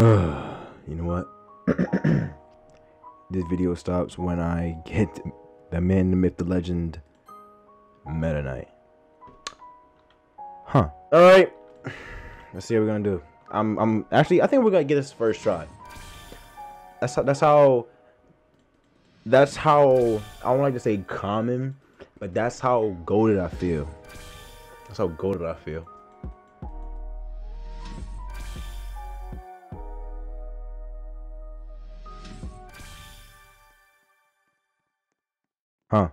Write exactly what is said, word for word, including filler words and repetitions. You know what? This video stops when I get the man, the myth, the legend, Meta Knight. Huh. Alright. Let's see what we're gonna do. I'm I'm actually I think we're gonna get this first try. That's how that's how that's how I don't like to say common, but that's how goated I feel. That's how goated I feel. Huh.